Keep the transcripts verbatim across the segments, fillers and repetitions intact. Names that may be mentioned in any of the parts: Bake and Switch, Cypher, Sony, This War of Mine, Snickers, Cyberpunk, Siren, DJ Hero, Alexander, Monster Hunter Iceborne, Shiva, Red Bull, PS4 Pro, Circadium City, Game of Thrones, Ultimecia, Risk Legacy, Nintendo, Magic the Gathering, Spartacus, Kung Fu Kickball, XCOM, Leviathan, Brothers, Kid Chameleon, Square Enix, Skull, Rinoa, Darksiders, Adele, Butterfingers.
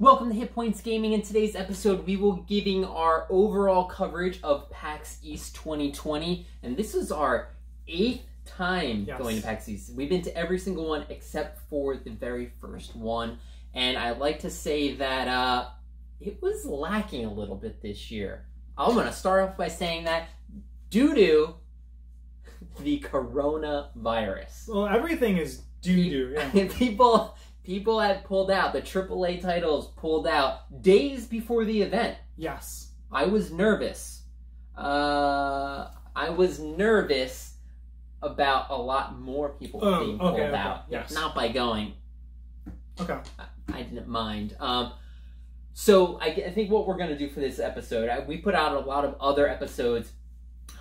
Welcome to Hit Points Gaming. In today's episode, we will be giving our overall coverage of PAX East twenty twenty, and this is our eighth time yes. going to PAX East. We've been to every single one except for the very first one, and I like to say that uh, it was lacking a little bit this year. I'm going to start off by saying that due to the coronavirus. Well, everything is due to, yeah. People... People had pulled out. The triple A titles pulled out days before the event. Yes. I was nervous. Uh, I was nervous about a lot more people oh, being pulled okay, okay. out. Yes. Not by going. Okay. I, I didn't mind. Um, so I, I think what we're going to do for this episode, I, we put out a lot of other episodes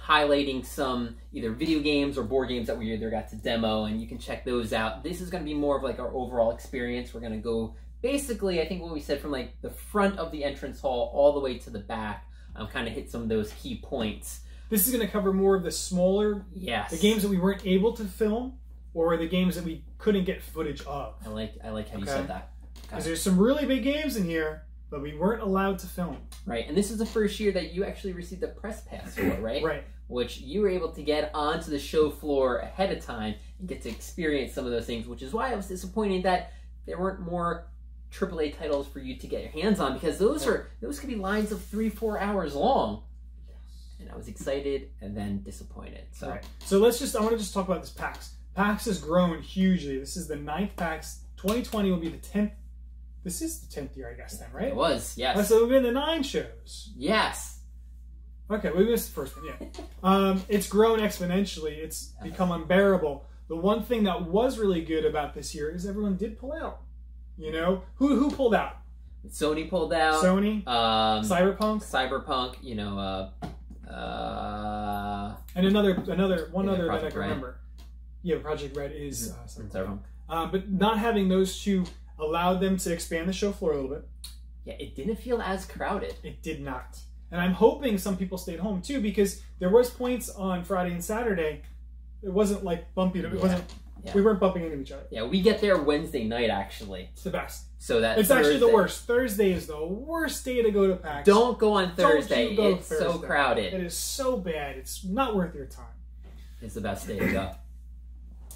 highlighting some either video games or board games that we either got to demo, and you can check those out. This is going to be more of like our overall experience. We're going to go basically, I think what we said, from like the front of the entrance hall all the way to the back, um, kind of hit some of those key points. This is going to cover more of the smaller, yes. the games that we weren't able to film, or the games that we couldn't get footage of. I like, I like how okay. you said that. Because there's some really big games in here, but we weren't allowed to film. Right, and this is the first year that you actually received a press pass for, right? Right. Which you were able to get onto the show floor ahead of time and get to experience some of those things, which is why I was disappointed that there weren't more triple A titles for you to get your hands on, because those are those could be lines of three, four hours long. And I was excited and then disappointed. So, right. so let's just, I want to just talk about this PAX. PAX has grown hugely. This is the ninth PAX. twenty twenty will be the tenth. This is the tenth year, I guess, then, right? It was, yes. So we've been to nine shows. Yes. Okay, we missed the first one, yeah. um, it's grown exponentially. It's become unbearable. The one thing that was really good about this year is everyone did pull out. You know? Who who pulled out? Sony pulled out. Sony. Um, Cyberpunk. Cyberpunk, you know. Uh, uh, and another, another one yeah, other Project that I can Red. remember. Yeah, Project Red is uh, Cyberpunk. Cyberpunk. Uh, but not having those two allowed them to expand the show floor a little bit. Yeah, it didn't feel as crowded. It did not. And I'm hoping some people stayed home too, because there was points on Friday and Saturday. It wasn't like bumpy. It yeah. wasn't. Yeah. We weren't bumping into each other. Yeah, we get there Wednesday night actually. It's the best. So that it's Thursday. Actually the worst. Thursday is the worst day to go to PAX. Don't go on Thursday. Don't you go it's Thursday. so crowded. It is so bad. It's not worth your time. It's the best day to go.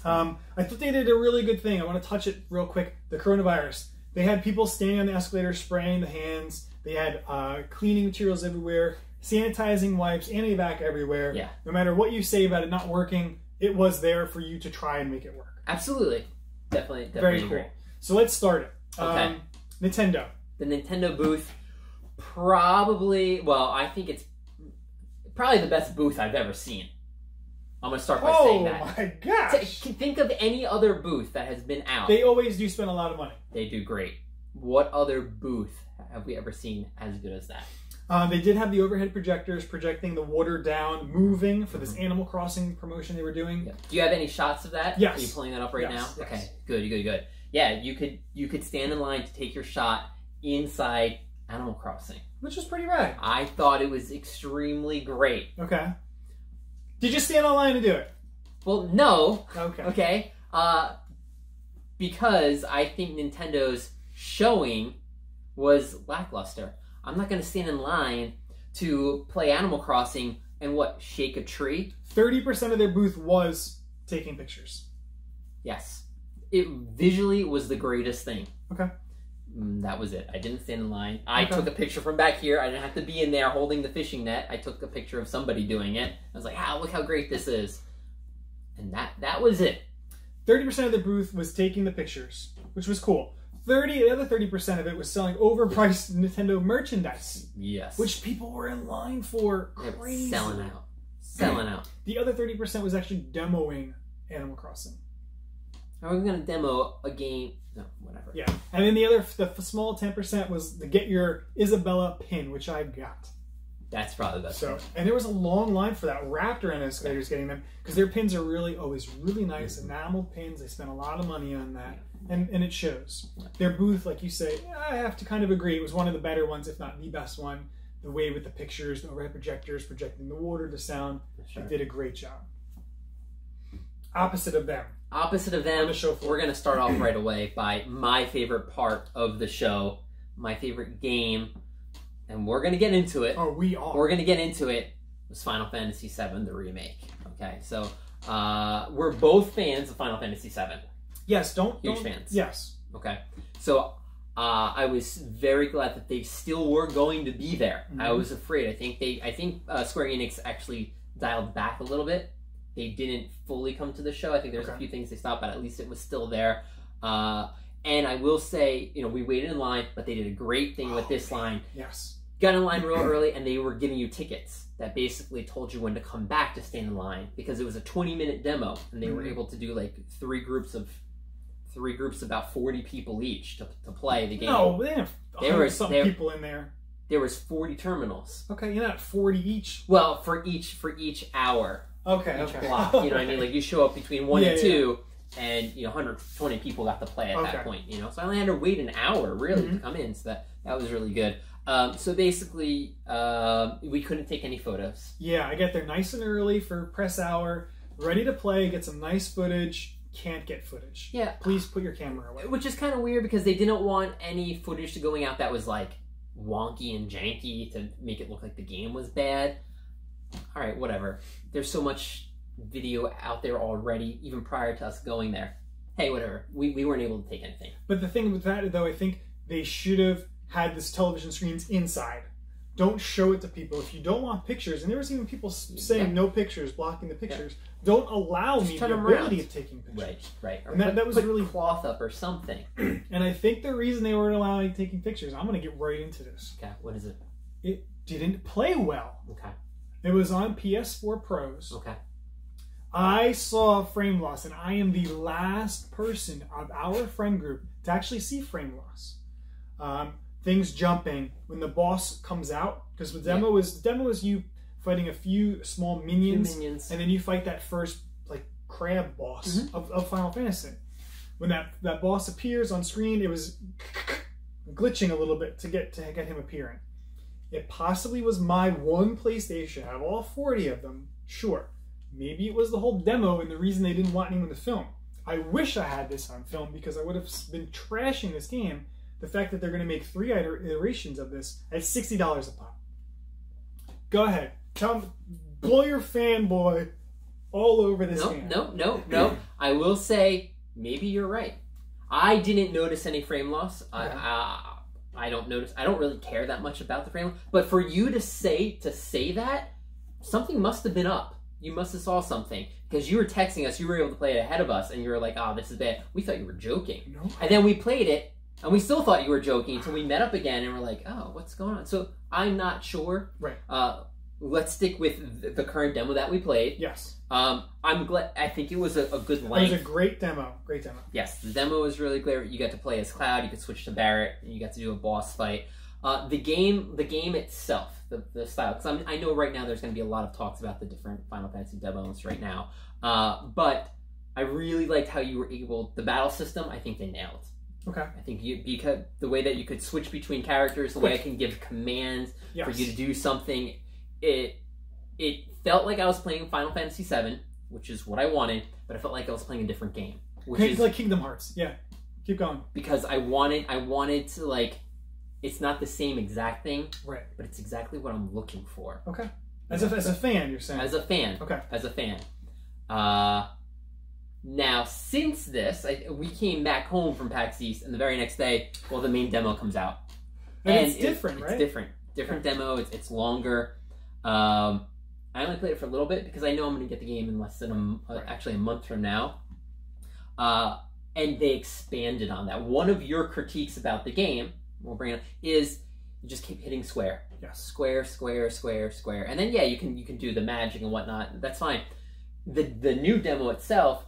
Um, I thought they did a really good thing. I want to touch it real quick. The coronavirus. They had people standing on the escalator spraying the hands. They had uh, cleaning materials everywhere, sanitizing wipes, antibac everywhere. Yeah. No matter what you say about it not working, it was there for you to try and make it work. Absolutely. Definitely. definitely Very cool. So let's start it. Okay. Um, Nintendo. The Nintendo booth. Probably, well, I think it's probably the best booth I've ever seen. I'm going to start by oh saying that. Oh my gosh. So, think of any other booth that has been out. They always do spend a lot of money. They do great. What other booth have we ever seen as good as that? Uh, they did have the overhead projectors projecting the water down, moving for this Animal Crossing promotion they were doing. Yeah. Do you have any shots of that? Yes. Are you pulling that up right yes. now? Yes. Okay, good, good, good. Yeah, you could, you could stand in line to take your shot inside Animal Crossing. Which was pretty rad. I thought it was extremely great. Okay. Did you stand online to do it? Well, no. Okay. Okay. Uh, because I think Nintendo's showing was lackluster. I'm not going to stand in line to play Animal Crossing and what, shake a tree? thirty percent of their booth was taking pictures. Yes. It visually was the greatest thing. Okay. That was it. I didn't stand in line. I okay. took a picture from back here. I didn't have to be in there holding the fishing net. I took a picture of somebody doing it. I was like, ah, look how great this is. And that that was it. thirty percent of the booth was taking the pictures, which was cool. thirty, the other thirty percent of it was selling overpriced Nintendo merchandise. Yes. Which people were in line for. Crazy. Selling out. Selling out. The other thirty percent was actually demoing Animal Crossing. Are we going to demo a game? No, whatever. Yeah. And then the other, the small ten percent was the get your Isabella pin, which I got. That's probably the best. So, and there was a long line for that. Raptor and escalators yeah. getting them, because their pins are really always really nice. Mm-hmm. Enamel pins. They spent a lot of money on that. Yeah. And, and it shows. Yeah. Their booth, like you say, I have to kind of agree. It was one of the better ones, if not the best one. The way with the pictures, the overhead projectors, projecting the water, the sound. Sure. They did a great job. Opposite of them. Opposite of them, the show we're going to start off right away by my favorite part of the show, my favorite game, and we're gonna get into it. Oh, we are. We're gonna get into it. Was Final Fantasy seven, the remake. Okay, so uh, we're both fans of Final Fantasy seven. Yes, don't huge don't, fans. Yes. Okay, so uh, I was very glad that they still were going to be there. Mm-hmm. I was afraid. I think they. I think uh, Square Enix actually dialed back a little bit. They didn't fully come to the show. I think there's okay. a few things they stopped, but at least it was still there. Uh, and I will say, you know, we waited in line, but they did a great thing oh, with this man. line. Yes. Got in line real early, and they were giving you tickets that basically told you when to come back to stay in line, because it was a twenty minute demo, and they mm-hmm. were able to do like three groups of three groups about forty people each to, to play the game. No, they have there was some there, people in there. There was forty terminals. Okay, you're not forty each. Well, for each for each hour. Okay. Each okay. block, you know what I mean? Like you show up between one yeah, and two, yeah. and you know, one hundred twenty people got to play at okay. that point. You know, so I only had to wait an hour really mm-hmm. to come in. So that that was really good. Um, so basically, uh, we couldn't take any photos. Yeah, I get there nice and early for press hour, ready to play, get some nice footage. Can't get footage. Yeah, please put your camera away. Which is kind of weird because they didn't want any footage to going out that was like wonky and janky to make it look like the game was bad. All right, whatever. There's so much video out there already, even prior to us going there. Hey, whatever. We, we weren't able to take anything. But the thing with that, though, I think they should have had this television screens inside. Don't show it to people. If you don't want pictures, and there was even people saying yeah. no pictures, blocking the pictures, yeah. don't allow Just me the ability around. of taking pictures. Right, right. Or and put, that, that was put really... cloth up or something. And I think the reason they weren't allowing taking pictures, I'm going to get right into this. Okay, what is it? It didn't play well. Okay. It was on P S four Pros. Okay. I saw frame loss, and I am the last person of our friend group to actually see frame loss. Um, things jumping when the boss comes out, because the demo yeah. is the demo is you fighting a few small minions, few minions, and then you fight that first like crab boss mm-hmm. of, of Final Fantasy. When that that boss appears on screen, it was glitching a little bit to get to get him appearing. It possibly was my one PlayStation. I have all forty of them. Sure. Maybe it was the whole demo and the reason they didn't want anyone to film. I wish I had this on film because I would have been trashing this game. The fact that they're going to make three iterations of this at sixty dollars a pop. Go ahead. Tell them, blow your fanboy all over this game. No, no, no, no. I will say, maybe you're right. I didn't notice any frame loss. Yeah. I, I I don't notice. I don't really care that much about the frame, but for you to say to say that, something must have been up. You must have saw something because you were texting us. You were able to play it ahead of us, and you were like, "Oh, this is bad." We thought you were joking, no. and then we played it, and we still thought you were joking until we met up again, and we're like, "Oh, what's going on?" So I'm not sure. Right. Uh, let's stick with the current demo that we played. Yes. Um, I'm glad. I think it was a, a good length. It was a great demo. Great demo. Yes, the demo was really great. You got to play as Cloud. You could switch to Barrett, and you got to do a boss fight. Uh, the game, the game itself, the, the style. Because I know right now there's going to be a lot of talks about the different Final Fantasy demos right now. Uh, but I really liked how you were able. The battle system, I think they nailed. Okay. I think you because the way that you could switch between characters, the Quick. way I can give commands yes. for you to do something. It it felt like I was playing Final Fantasy seven, which is what I wanted, but I felt like I was playing a different game, which is like Kingdom Hearts. Yeah, keep going. Because I wanted I wanted to like, it's not the same exact thing, right? But it's exactly what I'm looking for. Okay, as a as a fan, you're saying. As a fan. Okay. As a fan. Uh, now since this, I, we came back home from PAX East, and the very next day, well, the main demo comes out, and, and it's different, it, right? It's different, different okay. demo. It's it's longer. Um, I only played it for a little bit because I know I'm going to get the game in less than a, right. actually a month from now. Uh, and they expanded on that. One of your critiques about the game, we'll bring it up, is you just keep hitting square. Yeah. Square, square, square, square. And then, yeah, you can you can do the magic and whatnot. That's fine. The, the new demo itself,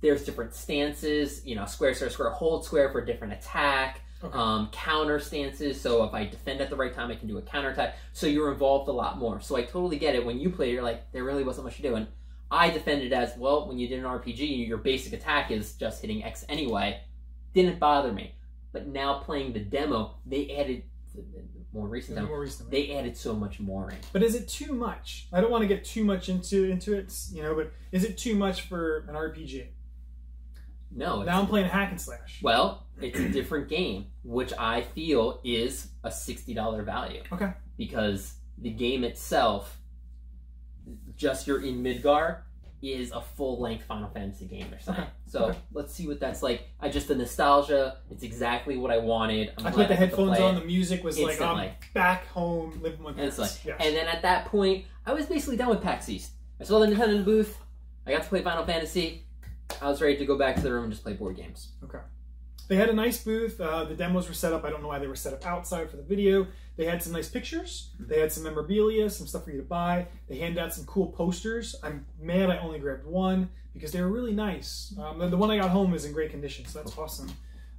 there's different stances, you know, square, square, square, hold square for a different attack. Okay. Um, counter stances, so if I defend at the right time I can do a counter attack, so you're involved a lot more. So I totally get it. When you play, you're like, there really wasn't much to do, and I defended as well. When you did an R P G, your basic attack is just hitting X anyway. Didn't bother me. But now playing the demo, they added more recent demo, more recently. They added so much more in. But is it too much? I don't want to get too much into into it, you know, but is it too much for an R P G? No. It's now I'm playing hack and slash. Well, it's a different game, which I feel is a sixty dollar value. Okay. Because the game itself, just you're in Midgar, is a full-length Final Fantasy game or something. Okay. So okay. let's see what that's like. I just, the nostalgia, it's exactly what I wanted. I'm I put the headphones on, the music was Instant like, I'm like, back home, living with parents. Like, yes. And then at that point, I was basically done with PAX East. I saw the Nintendo booth, I got to play Final Fantasy, I was ready to go back to the room and just play board games. Okay. They had a nice booth. Uh, the demos were set up. I don't know why they were set up outside for the video. They had some nice pictures. They had some memorabilia, some stuff for you to buy. They handed out some cool posters. I'm mad I only grabbed one because they were really nice. Um, the one I got home is in great condition, so that's awesome.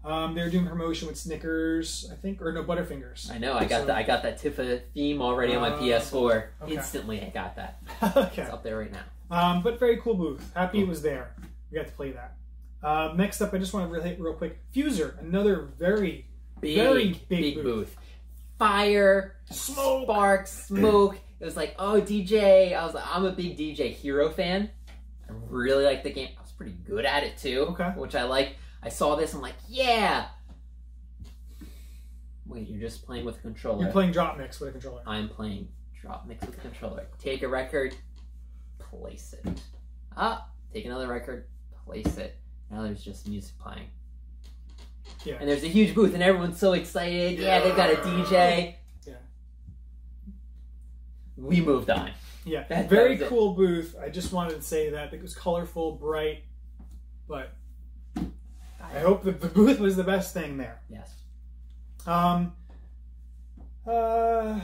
Um, they were doing promotion with Snickers, I think, or no, Butterfingers. I know. I got so, the, I got that Tifa theme already uh, on my P S four. Okay. Instantly, I got that. Okay. It's up there right now. Um, but very cool booth. Happy cool. it was there. We got to play that. Uh, next up, I just want to hit real quick. Fuser, another very, big, very big, big booth. booth. Fire, smoke. sparks, smoke. It was like, oh, D J. I was like, I'm a big D J Hero fan. I really like the game. I was pretty good at it too, okay. which I like. I saw this, I'm like, yeah. Wait, you're just playing with a controller. You're playing Drop Mix with a controller. I'm playing Drop Mix with a controller. Take a record, place it. Ah, take another record, place it. Now there's just music playing. Yeah. And there's a huge booth and everyone's so excited. Yeah, yeah, they've got a D J. Yeah. We moved on. Yeah. That, Very that cool it. booth. I just wanted to say that. It was colorful, bright, but I hope that the booth was the best thing there. Yes. Um uh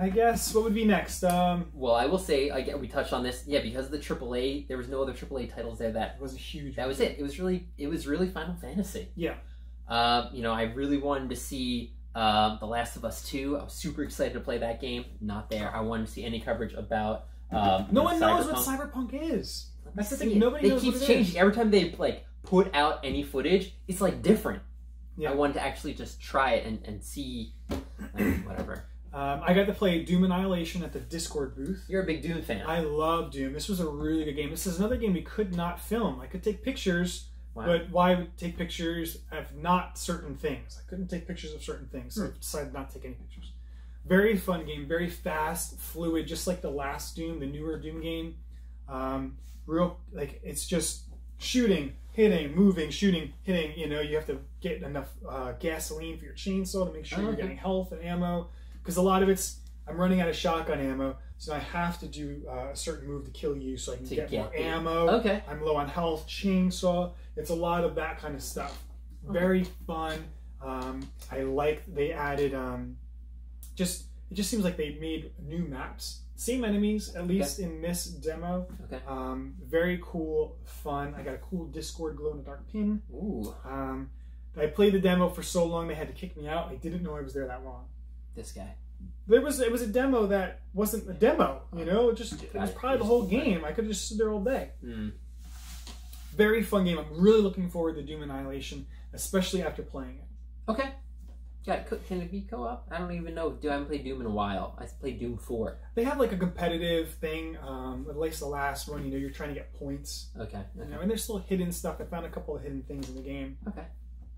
I guess what would be next? Um, well, I will say I get, we touched on this. Yeah, because of the triple A, there was no other triple A titles there. That was a huge. That was it. It was really, it was really Final Fantasy. Yeah. Uh, you know, I really wanted to see uh, The Last of Us two. I was super excited to play that game. Not there. I wanted to see any coverage about. Um, no one knows what Cyberpunk is. That's the thing. Nobody knows what it is. It keeps changing every time they like put out any footage. It's like different. Yeah. I wanted to actually just try it and and see like, whatever. Um, I got to play Doom Annihilation at the Discord booth. You're a big Doom fan. I love Doom. This was a really good game. This is another game we could not film. I could take pictures, wow. but why take pictures of not certain things? I couldn't take pictures of certain things, so hmm. I decided not to take any pictures. Very fun game. Very fast, fluid, just like the last Doom, the newer Doom game. Um, real, like, it's just shooting, hitting, moving, shooting, hitting. You know, you have to get enough uh, gasoline for your chainsaw to make sure oh, you're okay. getting health and ammo. Because a lot of it's, I'm running out of shotgun ammo, so I have to do uh, a certain move to kill you so I can get, get more it. ammo. Okay. I'm low on health, chainsaw. It's a lot of that kind of stuff. Okay. Very fun. Um, I like they added, um, just it just seems like they made new maps. Same enemies, at least okay. in this demo. Okay. Um, very cool, fun. I got a cool Discord glow-in-the-dark pin. Ooh. Um, I played the demo for so long they had to kick me out. I didn't know I was there that long. This guy. There was it was a demo that wasn't a demo, you know. It just it was probably the whole game. I could have just stood there all day. Mm. Very fun game. I'm really looking forward to Doom Annihilation, especially after playing it. Okay. Yeah, can it be co-op? I don't even know. Do I haven't played Doom in a while? I played Doom four. They have like a competitive thing. Um, at least the last one, you know, you're trying to get points. Okay. You okay. know, and there's still hidden stuff. I found a couple of hidden things in the game. Okay.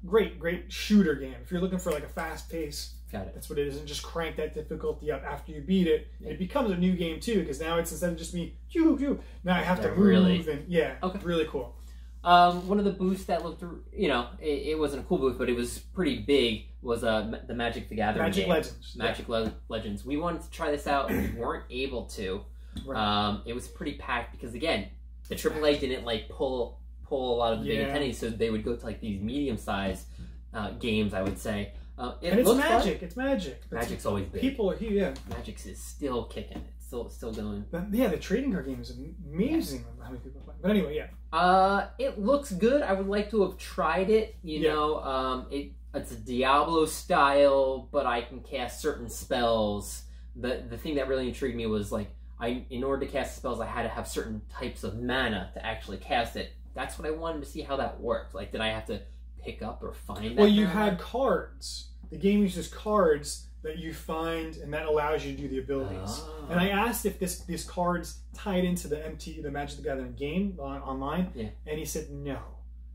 Great, great shooter game. If you're looking for like a fast pace. Got it. That's what it is, and just crank that difficulty up after you beat it. Yeah. It becomes a new game too, because now it's instead of just me, you, you. Now I have They're to move really... and yeah, okay. really cool. Um, one of the booths that looked, you know, it, it wasn't a cool booth, but it was pretty big. Was uh, the Magic the Gathering? Magic game. Legends. Magic yeah. Le Legends. We wanted to try this out, and we weren't able to. Right. Um, it was pretty packed because again, the triple A didn't like pull pull a lot of the yeah. big attendees, so they would go to like these medium sized uh, games. I would say. Uh, it and it's magic. Fun. It's magic. Magic's it's, always big. People are here. Yeah. Magic's is still kicking. It's still still going. But yeah, the trading card game is amazing. Yes. How many people play? But anyway, yeah. Uh, it looks good. I would like to have tried it. You yeah. know, um, it it's a Diablo style, but I can cast certain spells. The the thing that really intrigued me was like I in order to cast spells, I had to have certain types of mana to actually cast it. That's what I wanted to see how that worked. Like, did I have to pick up or find? Well, that you mana? had cards. The game uses cards that you find, and that allows you to do the abilities. Oh. And I asked if this these cards tied into the M T, the Magic the Gathering game on, online, yeah. and he said no.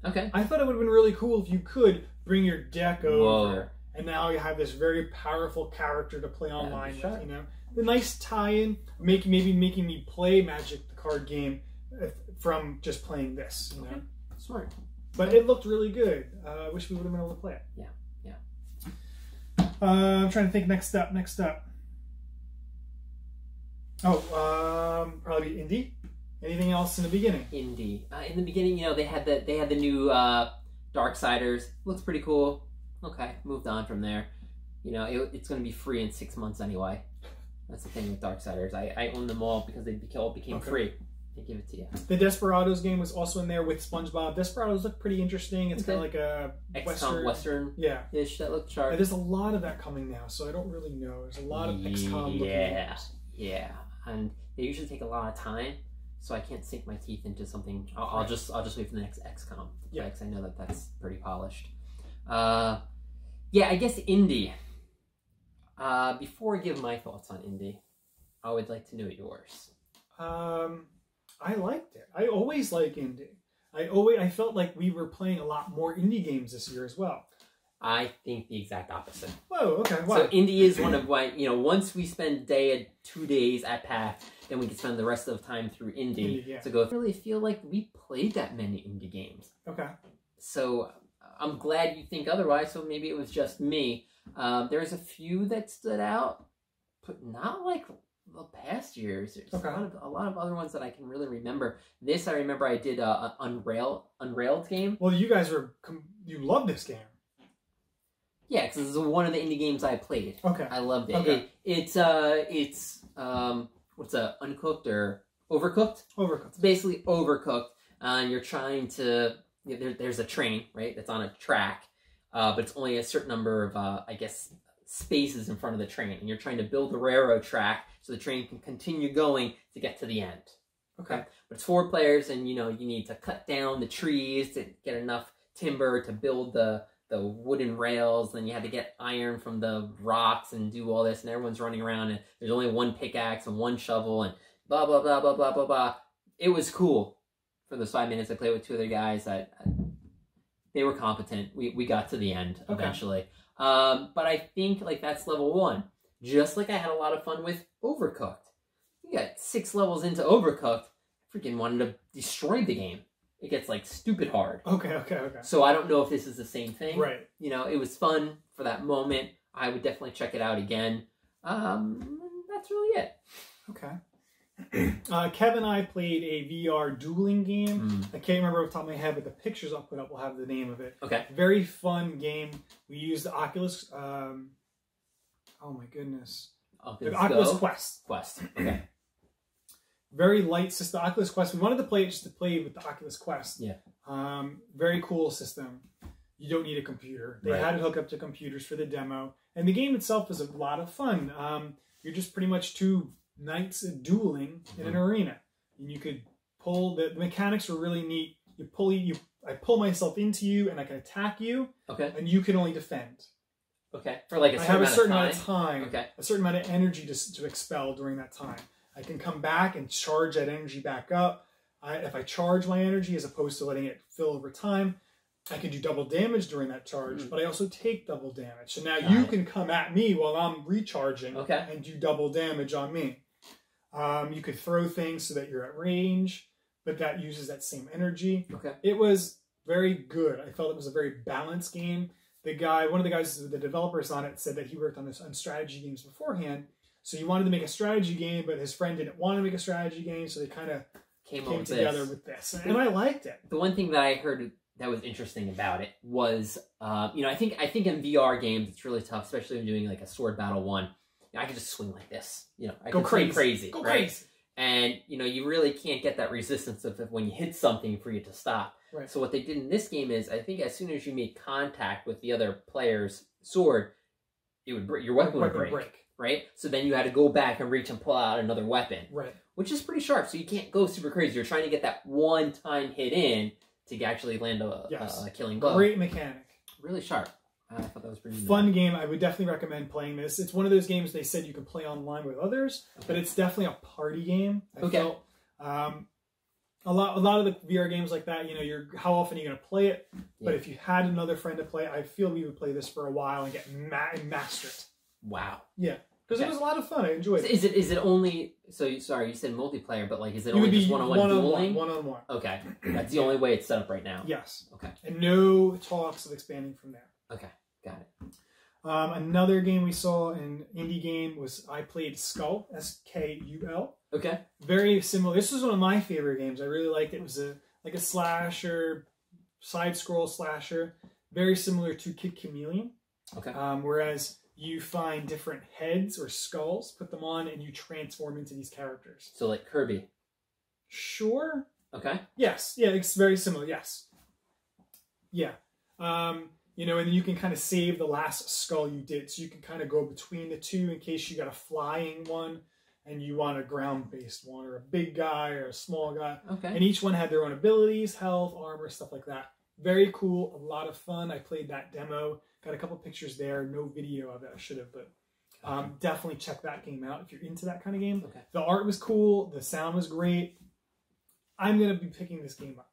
Okay. I thought it would have been really cool if you could bring your deck Whoa. over, and now you have this very powerful character to play online yeah, with, you know? The nice tie-in, make, maybe making me play Magic the card game from just playing this, you know? Okay. Smart. But it looked really good. Uh, I wish we would have been able to play it. Yeah, yeah. Uh, I'm trying to think next up, next up. Oh, um, probably indie. Anything else in the beginning? Indie. Uh, in the beginning, you know, they had the they had the new uh, Darksiders. Looks pretty cool. Okay, moved on from there. You know, it, it's going to be free in six months anyway. That's the thing with Darksiders. I, I own them all because they all became okay. free. They give it to you. The Desperados game was also in there with SpongeBob. Desperados looked pretty interesting. It's kind of like a X COM Western yeah. ish that looked sharp. Yeah, there's a lot of that coming now, so I don't really know. There's a lot of X COM looking yeah. games. Yeah, and they usually take a lot of time, so I can't sink my teeth into something. I'll, I'll just I'll just wait for the next X COM. Yeah, because I know that that's pretty polished. Uh, yeah, I guess indie. Uh, before I give my thoughts on indie, I would like to know yours. Um, I liked it. I always like indie. I always I felt like we were playing a lot more indie games this year as well. I think the exact opposite. Whoa, okay. Wow. So indie is one of why, you know, once we spend day two days at PAX, then we can spend the rest of the time through indie. indie yeah. So go. I really feel like we played that many indie games. Okay. So I'm glad you think otherwise. So maybe it was just me. Uh, there's a few that stood out, but not like the past years. There's okay. a, lot of, a lot of other ones that I can really remember. This I remember I did a, an Unrail Unrailed game. Well, you guys were you loved this game. Yeah, because this is one of the indie games I played. Okay. I loved it. Okay. It it's, uh, it's, um, what's a Uncooked or Overcooked? Overcooked. It's basically Overcooked, uh, and you're trying to, you know, there, there's a train, right, that's on a track, uh, but it's only a certain number of, uh, I guess, spaces in front of the train, and you're trying to build a railroad track so the train can continue going to get to the end. Okay. okay. But it's four players, and, you know, you need to cut down the trees to get enough timber to build the... the wooden rails, and you had to get iron from the rocks and do all this, and everyone's running around, and there's only one pickaxe and one shovel, and blah, blah, blah, blah, blah, blah, blah. It was cool. For those five minutes I played with two other guys, I, I, they were competent. We, we got to the end okay. eventually. Um, but I think like that's level one. Just like I had a lot of fun with Overcooked. You got six levels into Overcooked, I freaking wanted to destroy the game. It gets like stupid hard. Okay, okay, okay. So I don't know if this is the same thing. Right. You know, it was fun for that moment. I would definitely check it out again. Um, that's really it. Okay. Uh, Kevin and I played a V R dueling game. Mm. I can't remember off the top of my head, but the pictures I'll put up will have the name of it. Okay. Very fun game. We used the Oculus. Um, oh my goodness. Oculus, the Oculus Quest. Quest. Okay. Very light system. Oculus Quest. We wanted to play it just to play with the Oculus Quest. Yeah. Um, very cool system. You don't need a computer. They right. had it hooked up to computers for the demo. And the game itself is a lot of fun. Um, you're just pretty much two knights dueling mm-hmm. in an arena. And you could pull... The, the mechanics were really neat. You pull... You, I pull myself into you and I can attack you. Okay. And you can only defend. Okay. For like a certain I have a certain amount of time. Amount of time okay. A certain amount of energy to, to expel during that time. I can come back and charge that energy back up. I, if I charge my energy as opposed to letting it fill over time, I can do double damage during that charge, mm. but I also take double damage. So now Got you it. can come at me while I'm recharging okay. and do double damage on me. Um, you could throw things so that you're at range, but that uses that same energy. Okay. It was very good. I felt it was a very balanced game. The guy, one of the guys, the developers on it, said that he worked on this on strategy games beforehand. So he wanted to make a strategy game, but his friend didn't want to make a strategy game, so they kind of came, came together this. with this. And I liked it. The one thing that I heard that was interesting about it was, uh, you know, I think I think in V R games, it's really tough, especially when doing like a sword battle one. You know, I could just swing like this. You know, I Go could crazy. swing crazy. Go right? crazy. And, you know, you really can't get that resistance of when you hit something for you to stop. Right. So what they did in this game is, I think as soon as you made contact with the other player's sword, it would break, your weapon would break. break. Right? So then you had to go back and reach and pull out another weapon. Right. Which is pretty sharp, so you can't go super crazy. You're trying to get that one time hit in to actually land a, yes. a, a killing blow. Great mechanic. Really sharp. I thought that was pretty Fun neat. game. I would definitely recommend playing this. It's one of those games they said you can play online with others, okay. but it's definitely a party game. I okay. felt. Um, a lot a lot of the V R games like that, you know, you're how often are you going to play it? Yeah. But if you had another friend to play, I feel we would play this for a while and get ma master it. Wow. Yeah. Because okay. it was a lot of fun. I enjoyed so it. Is it is it only so you, sorry, you said multiplayer, but like is it, it only just one on one, one on dueling? One on one. Okay. That's the only way it's set up right now. Yes. Okay. And no talks of expanding from there. Okay. Got it. Um, another game we saw, an indie game, was I played Skull, S K U L. Okay. Very similar. This was one of my favorite games. I really liked it. It was a like a slasher, side scroll slasher, very similar to Kid Chameleon. Okay. Um, whereas you find different heads or skulls, put them on, and you transform into these characters. So like Kirby. Sure. Okay. Yes. Yeah, it's very similar. Yes. Yeah. Um, you know, and you can kind of save the last skull you did. So you can kind of go between the two in case you got a flying one and you want a ground-based one or a big guy or a small guy. Okay. And each one had their own abilities, health, armor, stuff like that. Very cool. A lot of fun. I played that demo. Got a couple pictures there. No video of it. I should have, but um, okay. definitely check that game out if you're into that kind of game. Okay. The art was cool. The sound was great. I'm going to be picking this game up.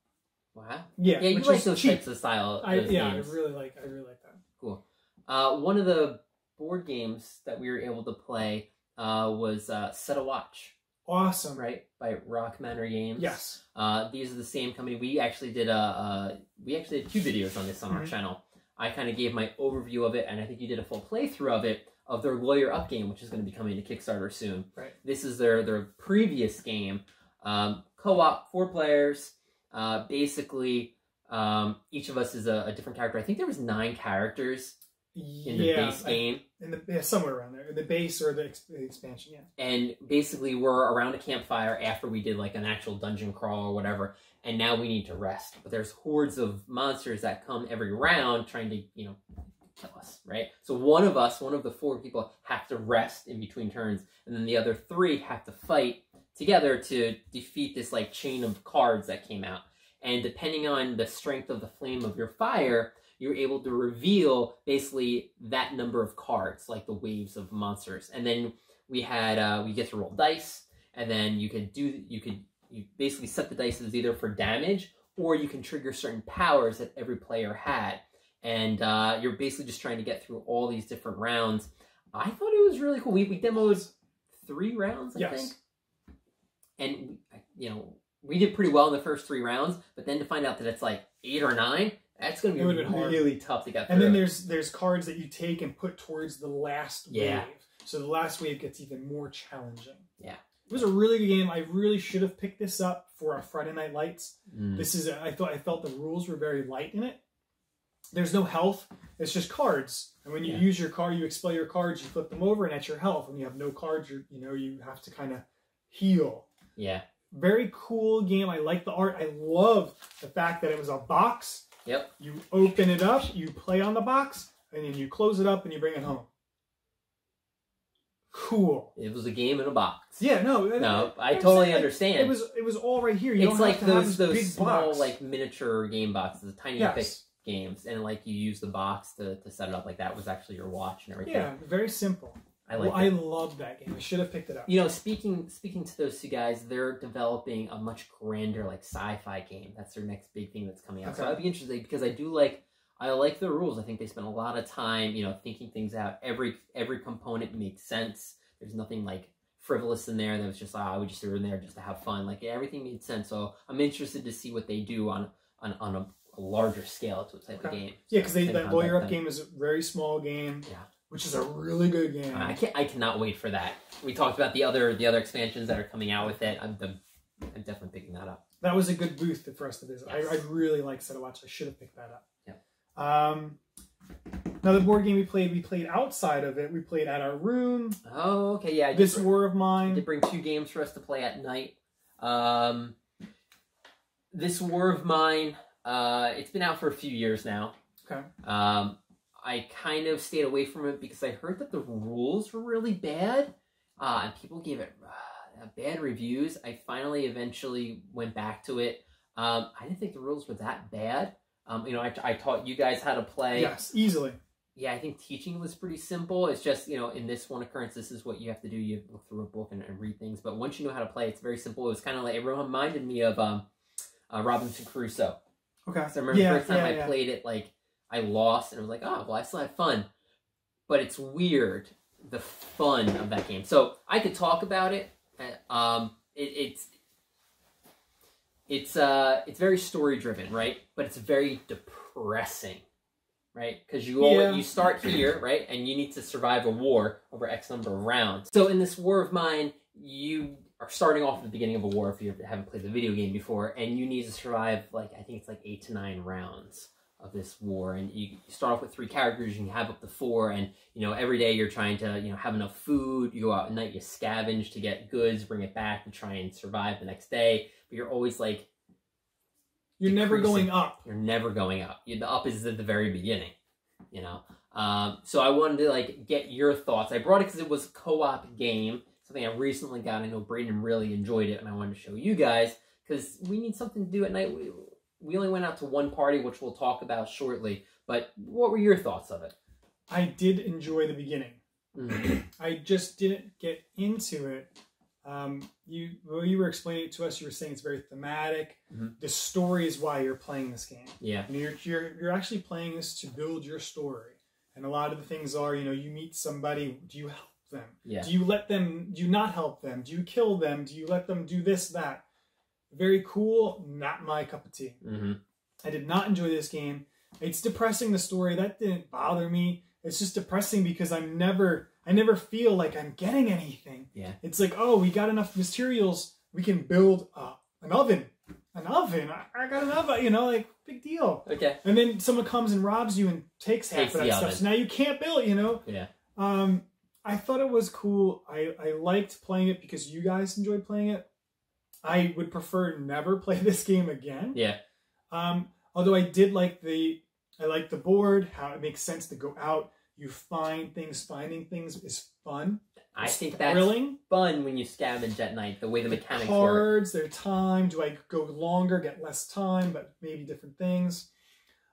Wow. Yeah, yeah, you like those cheap types of style. Of I, yeah, games. I really like. I really like that. Cool. Uh, one of the board games that we were able to play uh, was uh, Set a Watch. Awesome, right? By Rock Manor Games. Yes. Uh, these are the same company. We actually did a. Uh, we actually did two videos on this on mm-hmm. our channel. I kind of gave my overview of it, and I think you did a full playthrough of it of their Lawyer Up game, which is going to be coming to Kickstarter soon. Right. This is their their previous game, um, co-op, four players. Uh, basically, um, each of us is a, a different character. I think there was nine characters in the yeah, base game. I, in the, yeah, somewhere around there. The base or the, ex the expansion, yeah. And basically, we're around a campfire after we did like an actual dungeon crawl or whatever, and now we need to rest. But there's hordes of monsters that come every round trying to, you know, kill us, right? So one of us, one of the four people, have to rest in between turns, and then the other three have to fight together to defeat this like chain of cards that came out. And depending on the strength of the flame of your fire, you're able to reveal basically that number of cards, like the waves of monsters. And then we had uh, we get to roll dice, and then you could do you could you basically set the dice as either for damage or you can trigger certain powers that every player had. And uh, you're basically just trying to get through all these different rounds. I thought it was really cool. We we demoed three rounds, I yes. think. And, you know, we did pretty well in the first three rounds, but then to find out that it's like eight or nine, that's going to be really, really tough to get through. And then there's there's cards that you take and put towards the last yeah. wave. So the last wave gets even more challenging. Yeah. It was a really good game. I really should have picked this up for our Friday Night Lights. Mm. This is, a, I thought I felt the rules were very light in it. There's no health. It's just cards. And when you yeah. use your card, you expel your cards, you flip them over, and that's your health. When you have no cards, you you know, you have to kind of heal. Yeah. Very cool game. I like the art. I love the fact that it was a box. Yep. You open it up, you play on the box, and then you close it up and you bring it home. Cool. It was a game in a box. Yeah, no. No, I, I totally saying, understand. It was it was all right here. You it's don't like have to those, have those big small box. like miniature game boxes, tiny yes. epic games, and like you use the box to, to set it up like that. It was actually your watch and everything. Yeah, very simple. I, well, I love that game. I should have picked it up. You know, speaking speaking to those two guys, they're developing a much grander like sci-fi game. That's their next big thing that's coming out. Okay. So I'd be interested because I do like I like the rules. I think they spend a lot of time, you know, thinking things out. Every every component makes sense. There's nothing like frivolous in there that was just oh, I would just throw in there just to have fun. Like everything made sense. So I'm interested to see what they do on on on a, a larger scale to a type okay. of game. Yeah, because so that Lawyer Up game is a very small game. Yeah. Which is a really good game. I can't, I cannot wait for that. We talked about the other the other expansions that are coming out with it. I'm, I'm, I'm definitely picking that up. That was a good booth for us to visit. Yes. I, I really like Set a Watch. I should have picked that up. Yeah. Um, another board game we played. We played outside of it. We played at our room. Oh, okay, yeah. I This bring, War of Mine. Did bring two games for us to play at night. Um, This War of Mine. Uh, it's been out for a few years now. Okay. Um. I kind of stayed away from it because I heard that the rules were really bad, uh, and people gave it uh, bad reviews. I finally eventually went back to it. Um, I didn't think the rules were that bad. Um, you know, I, I taught you guys how to play. Yes, easily. Yeah, I think teaching was pretty simple. It's just, you know, in this one occurrence, this is what you have to do. You look through a book and, and read things. But once you know how to play, it's very simple. It was kind of like, it reminded me of um, uh, Robinson Crusoe. Okay. So I remember yeah, the first time yeah, I yeah. played it, like, I lost, and I was like, oh, well, I still had fun. But it's weird, the fun of that game. So I could talk about it. Um, it it's it's uh, it's very story-driven, right? But it's very depressing, right? Because you, yeah. you start here, right? And you need to survive a war over X number of rounds. So in this War of Mine, you... are starting off at the beginning of a war if you haven't played the video game before, and you need to survive, like, I think it's like eight to nine rounds of this war, and you, you start off with three characters, you can have up to four, and, you know, every day you're trying to, you know, have enough food, you go out at night, you scavenge to get goods, bring it back, and try and survive the next day, but you're always, like... You're decreasing. Never going up. You're never going up. The up is at the very beginning, you know? Um, so I wanted to, like, get your thoughts. I brought it because it was a co-op game, something I recently got. I know Braden really enjoyed it, and I wanted to show you guys because we need something to do at night. We, we only went out to one party, which we'll talk about shortly, but what were your thoughts of it? I did enjoy the beginning. Mm. I just didn't get into it. Um, you, well, you were explaining it to us. You were saying it's very thematic. Mm-hmm. The story is why you're playing this game. Yeah. And you're, you're, you're actually playing this to build your story. And a lot of the things are, you know, you meet somebody, do you help them? Yeah. Do you let them, do you not help them? Do you kill them? Do you let them do this, that? Very cool, not my cup of tea. Mm-hmm. I did not enjoy this game. It's depressing, the story. That didn't bother me. It's just depressing because I'm never, I never feel like I'm getting anything. Yeah. It's like, oh, we got enough materials. We can build uh, an oven. An oven? I, I got an oven, you know, like, big deal. Okay. And then someone comes and robs you and takes half takes of that stuff. Oven. So now you can't build, you know? Yeah. Um... I thought it was cool. I, I liked playing it because you guys enjoyed playing it. I would prefer never play this game again. Yeah. Um, although I did like the I like the board, how it makes sense to go out. You find things. Finding things is fun. I it's think thrilling. That's fun when you scavenge at night, the way the mechanics work. Cards, their time. Do I go longer, get less time, but maybe different things.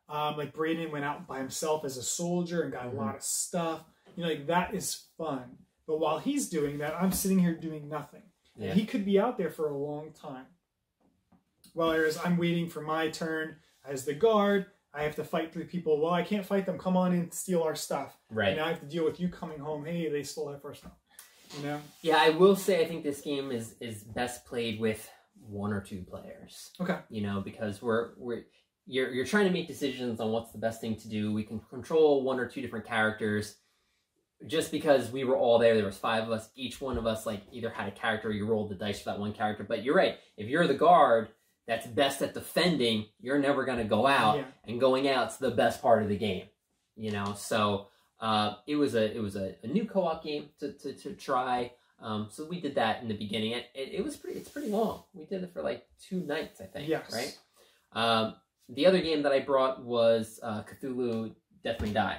Um, like Braden went out by himself as a soldier and got mm-hmm. a lot of stuff. You know, like, that is fun. But while he's doing that, I'm sitting here doing nothing. Yeah. He could be out there for a long time. Well, whereas I'm waiting for my turn as the guard. I have to fight three people. Well, I can't fight them. Come on and steal our stuff. Right. And now I have to deal with you coming home. Hey, they stole our first stuff. You know? Yeah, I will say I think this game is, is best played with one or two players. Okay. You know, because we're... we're you're, you're trying to make decisions on what's the best thing to do. We can control one or two different characters. Just because we were all there, there was five of us, each one of us, like, either had a character or you rolled the dice for that one character. But you're right. If you're the guard that's best at defending, you're never going to go out. Yeah. And going out's the best part of the game, you know? So uh, it was a it was a, a new co-op game to, to, to try. Um, so we did that in the beginning. It, it, it was pretty, it's pretty long. We did it for, like, two nights, I think. Yes. Right? Um, the other game that I brought was uh, Cthulhu Death May Die.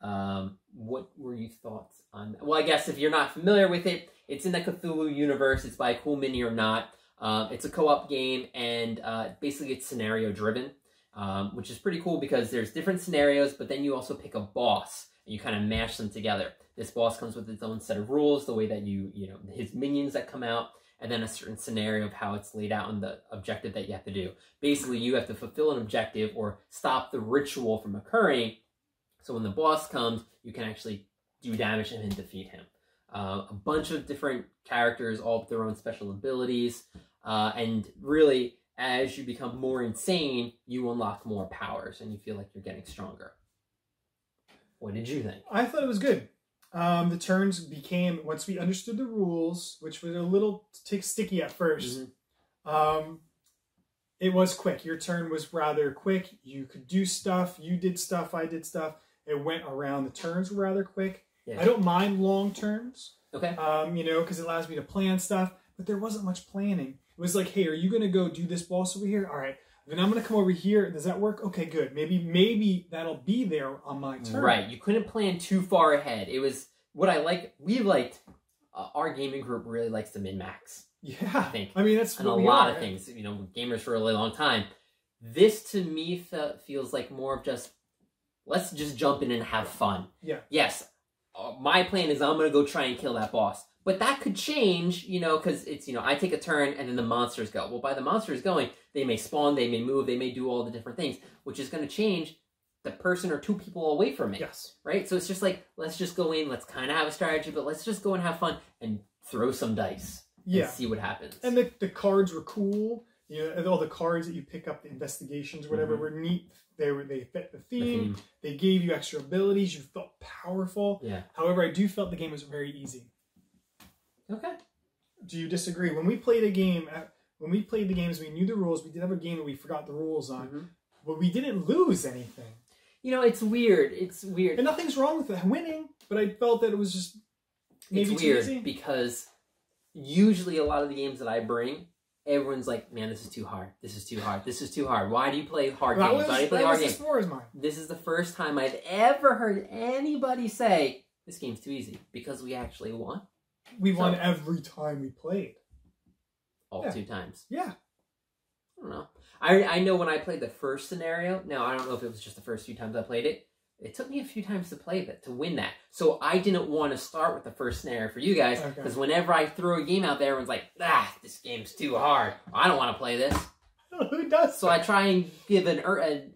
Um, what were your thoughts on that? Well, I guess if you're not familiar with it, it's in the Cthulhu universe. It's by Cool Mini or Not. Um, it's a co-op game, and uh, basically it's scenario-driven, um, which is pretty cool because there's different scenarios, but then you also pick a boss, and you kind of mash them together. This boss comes with its own set of rules, the way that you, you know, his minions that come out, and then a certain scenario of how it's laid out and the objective that you have to do. Basically, you have to fulfill an objective or stop the ritual from occurring. So when the boss comes, you can actually do damage and defeat him. Uh, a bunch of different characters, all with their own special abilities. Uh, and really, as you become more insane, you unlock more powers and you feel like you're getting stronger. What did you think? I thought it was good. Um, the turns became, once we understood the rules, which was a little tick sticky at first, mm-hmm. um, it was quick. Your turn was rather quick. You could do stuff. You did stuff. I did stuff. It went around. The turns were rather quick. Yeah. I don't mind long turns. Okay. Um, you know, because it allows me to plan stuff. But there wasn't much planning. It was like, hey, are you going to go do this boss over here? All right. Then I'm going to come over here. Does that work? Okay, good. Maybe maybe that'll be there on my turn. Right. You couldn't plan too far ahead. It was what I like. We liked, uh, our gaming group really likes the min-max. Yeah. I think. I mean, that's and what a we lot are, of right? things. You know, gamers for a really long time. This, to me, fe feels like more of just, let's just jump in and have fun. Yeah. Yes, uh, my plan is I'm going to go try and kill that boss. But that could change, you know, because it's, you know, I take a turn and then the monsters go. Well, by the monsters going, they may spawn, they may move, they may do all the different things, which is going to change the person or two people away from me. Yes. Right? So it's just like, let's just go in, let's kind of have a strategy, but let's just go and have fun and throw some dice. Yeah. And see what happens. And the, the cards were cool. You know, and all the cards that you pick up, the investigations, whatever, mm-hmm. were neat. They were they fit the theme. the theme. They gave you extra abilities. You felt powerful. Yeah. However, I do felt the game was very easy. Okay. Do you disagree? When we played a game, when we played the games, we knew the rules. We did have a game that we forgot the rules on, mm-hmm. but we didn't lose anything. You know, it's weird. It's weird. And nothing's wrong with it. winning, but I felt that it was just maybe it's weird too easy. Because usually a lot of the games that I bring, everyone's like, man, this is too hard. This is too hard. This is too hard. Why do you play hard well, games? Was, Why do you play hard games? Mine. This is the first time I've ever heard anybody say, this game's too easy, because we actually won. We won so, every time we played. All yeah. two times. Yeah. I don't know. I, I know when I played the first scenario, now I don't know if it was just the first few times I played it, it took me a few times to play that, to win that. So I didn't want to start with the first scenario for you guys, because okay. whenever I throw a game out there, everyone's like, ah, this game's too hard. I don't want to play this. Who does? So that? I try and give an...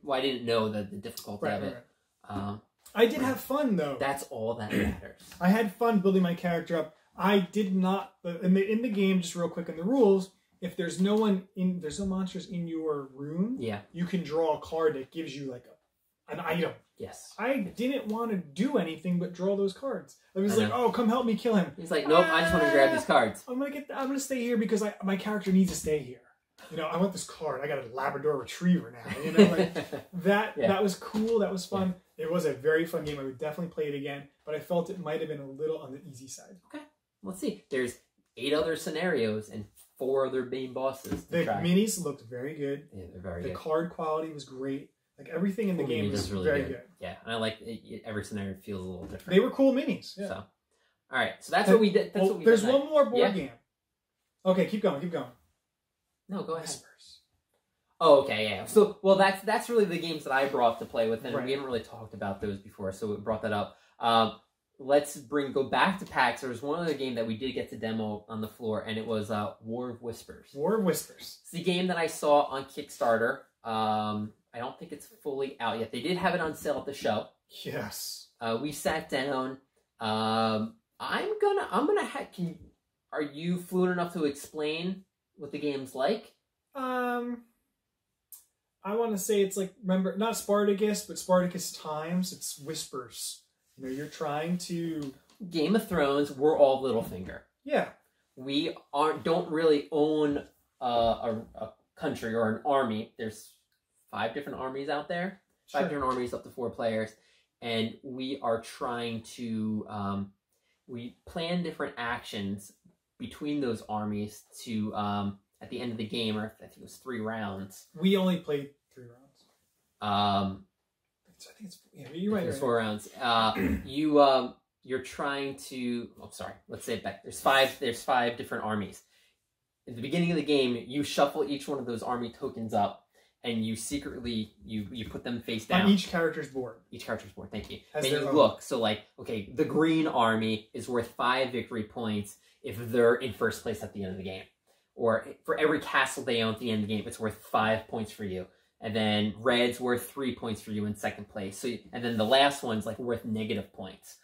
Well, I didn't know the, the difficulty right, of it. Right. Um, I did right. have fun, though. That's all that matters. I had fun building my character up. I did not... In the, in the game, just real quick, in the rules, if there's no one in... There's no monsters in your room, yeah. you can draw a card that gives you, like, a, an item. Yes. I didn't want to do anything but draw those cards. I was I like, know. "Oh, come help me kill him." He's like, "Nope, ah, I just want to grab these cards. I'm gonna get. I'm gonna stay here because I, my character needs to stay here. You know, I want this card. I got a Labrador Retriever now. You know, like that. Yeah. That was cool. That was fun. Yeah. It was a very fun game. I would definitely play it again, but I felt it might have been a little on the easy side. Okay, let's see. There's eight other scenarios and four other main bosses. The track. minis looked very good. Yeah, they're very the good. The card quality was great. Like everything in the Ooh, game is really very good. good. Yeah, and I like it, every scenario feels a little different. They were cool minis. Yeah. So, all right, so that's and, what we did. That's well, what we there's did one more board yeah. game. Okay, keep going, keep going. No, go ahead. Whispers. Oh, okay, yeah. So, well, that's that's really the games that I brought to play with, and right. we haven't really talked about those before, so we brought that up. Um, let's bring go back to PAX. There was one other game that we did get to demo on the floor, and it was uh, War of Whispers. War of Whispers. It's the game that I saw on Kickstarter. Um, I don't think it's fully out yet. They did have it on sale at the show. Yes. Uh, we sat down. Um, I'm gonna. I'm gonna. Ha can. Are you fluent enough to explain what the game's like? Um, I want to say it's like remember not Spartacus, but Spartacus times. It's Whispers. You know, you're trying to Game of Thrones. We're all Littlefinger. Yeah. We aren't. Don't really own uh, a, a country or an army. There's Five different armies out there. Sure. Five different armies, up to four players. And we are trying to... Um, we plan different actions between those armies to... Um, at the end of the game, or I think it was three rounds. We only played three rounds. Um, so I think it's... Yeah, you're right. There's four right. rounds. Uh, you, um, you're trying to... Oh, sorry. Let's say it back. There's five, there's five different armies. At the beginning of the game, you shuffle each one of those army tokens up. And you secretly, you, you put them face down. On each character's board. Each character's board, thank you. As and you own. look, so like, okay, the green army is worth five victory points if they're in first place at the end of the game. Or for every castle they own at the end of the game, it's worth five points for you. And then red's worth three points for you in second place. So, and then the last one's like worth negative points.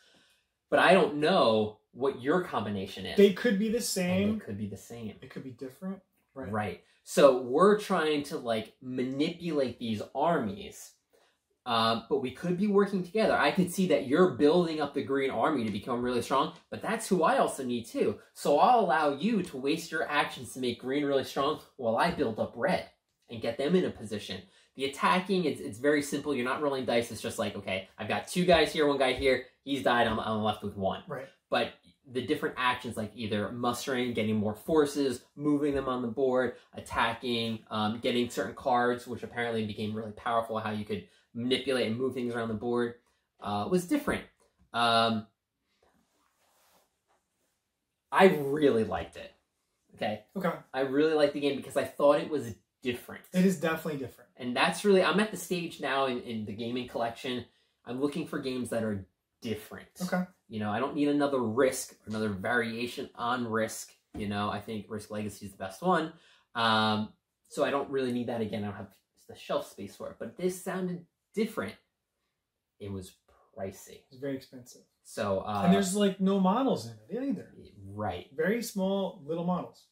But I don't know what your combination is. They could be the same. And they could be the same. It could be different. Right. Right. So we're trying to like manipulate these armies, uh, but we could be working together. I could see that you're building up the green army to become really strong, but that's who I also need too. So I'll allow you to waste your actions to make green really strong while I build up red and get them in a position. The attacking, it's, it's very simple. You're not rolling dice. It's just like, okay, I've got two guys here, one guy here. He's died. I'm, I'm left with one. Right. But the different actions like either mustering, getting more forces, moving them on the board, attacking, um, getting certain cards, which apparently became really powerful, how you could manipulate and move things around the board, uh, was different. Um, I really liked it. Okay? Okay. I really liked the game because I thought it was different. It is definitely different. And that's really, I'm at the stage now in, in the gaming collection, I'm looking for games that are different. Okay. You know, I don't need another Risk, another variation on Risk. You know, I think Risk Legacy is the best one. Um, so I don't really need that again. I don't have the shelf space for it. But this sounded different. It was pricey. It's very expensive. So uh, and there's like no models in it either. Right. Very small little models.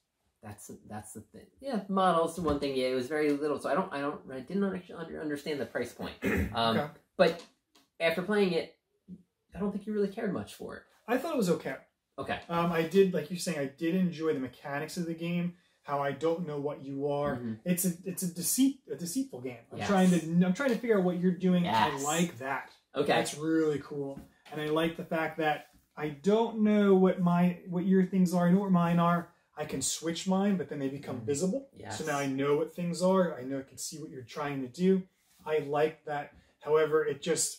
That's that's the thing. Yeah, models. One thing. Yeah, it was very little. So I don't. I don't. I didn't understand the price point. Um, okay. But after playing it, I don't think you really cared much for it. I thought it was okay. Okay. Um, I did, like you're saying, I did enjoy the mechanics of the game. How I don't know what you are. Mm-hmm. It's a it's a deceit a deceitful game. I'm yes. trying to I'm trying to figure out what you're doing. Yes. I like that. Okay. That's really cool. And I like the fact that I don't know what my what your things are. I know what mine are. I can switch mine, but then they become mm-hmm. visible. Yes. So now I know what things are. I know I can see what you're trying to do. I like that. However, it just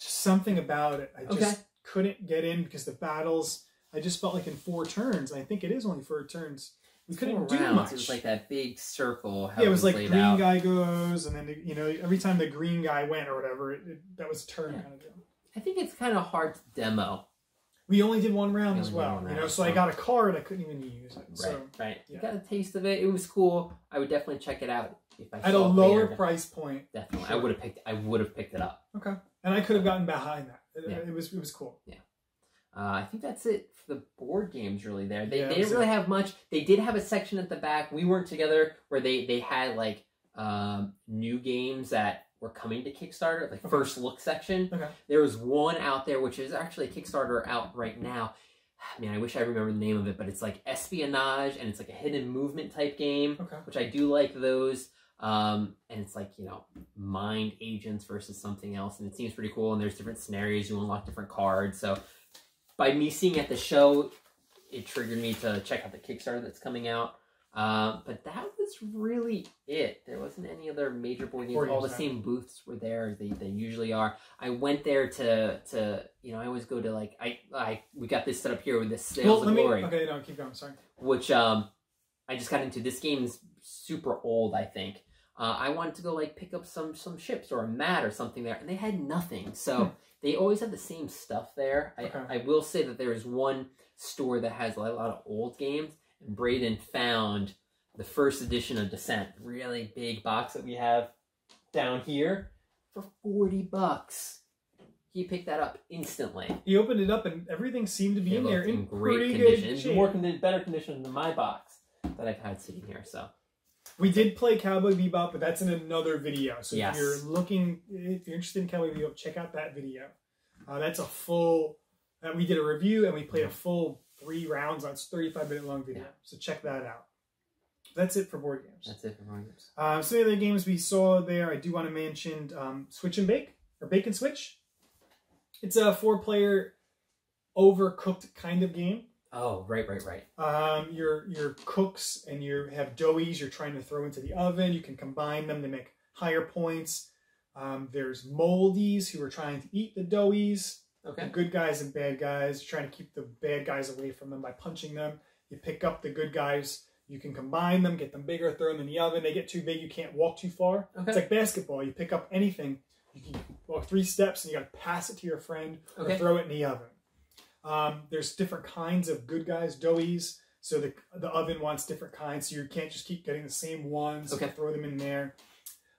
just something about it. I okay. just couldn't get in because the battles. I just felt like in four turns, and I think it is only four turns, we it's couldn't do rounds. much. It was like that big circle. How yeah, it was, it was like green out. guy goes, and then, the, you know, every time the green guy went or whatever, it, it, that was a turn yeah. kind of deal. I think it's kind of hard to demo. We only did one round we as well, round, you know, so, so I got a card, I couldn't even use it. Right, so, right. Yeah. You got a taste of it. It was cool. I would definitely check it out. If I At saw a lower later. price point. Definitely. Sure. I would have picked, I would have picked it up. Okay. And I could have gotten behind that. It, yeah. it, was, it was cool. Yeah. Uh, I think that's it for the board games really there. They, yeah, they didn't really it. have much. They did have a section at the back. We weren't together where they, they had like um, new games that were coming to Kickstarter, like okay. first look section. Okay. There was one out there, which is actually a Kickstarter out right now. I mean, I wish I remember the name of it, but it's like espionage and it's like a hidden movement type game, okay. which I do like those. Um, and it's like, you know, mind agents versus something else. And it seems pretty cool. And there's different scenarios. You unlock different cards. So by me seeing at the show, it triggered me to check out the Kickstarter that's coming out. Uh, but that was really it. There wasn't any other major board games. All the same booths were there as they, they usually are. I went there to, to you know, I always go to like, I, I we got this set up here with this Sales well, of Glory. Me, okay, no, keep going, sorry. Which um, I just got into. This game's super old, I think. Uh, I wanted to go like pick up some some ships or a mat or something there, and they had nothing. So they always have the same stuff there. I, okay. I will say that there is one store that has a lot, a lot of old games, and Braden found the first edition of Descent, really big box that we have down here, for forty bucks. He picked that up instantly. He opened it up, and everything seemed to be it in there in great condition, good in more condition, better condition than my box that I've had sitting here. So. We did play Cowboy Bebop, but that's in another video. So yes. if you're looking, if you're interested in Cowboy Bebop, check out that video. Uh, that's a full, uh, we did a review and we played a full three rounds on its thirty-five minute long video. Yeah. So check that out. That's it for board games. That's it for board games. Uh, some of the other games we saw there, I do want to mention um, Switch and Bake, or Bake and Switch. It's a four player Overcooked kind of game. Oh, right, right, right. Um, your your cooks and you have doughies you're trying to throw into the oven. You can combine them to make higher points. Um, there's moldies who are trying to eat the doughies. Okay. The good guys and bad guys. You're trying to keep the bad guys away from them by punching them. You pick up the good guys. You can combine them, get them bigger, throw them in the oven. They get too big, you can't walk too far. Okay. It's like basketball. You pick up anything. You can walk three steps and you got to pass it to your friend okay. or throw it in the oven. Um, there's different kinds of good guys, doughies. So the, the oven wants different kinds. So you can't just keep getting the same ones. Okay. You can throw them in there.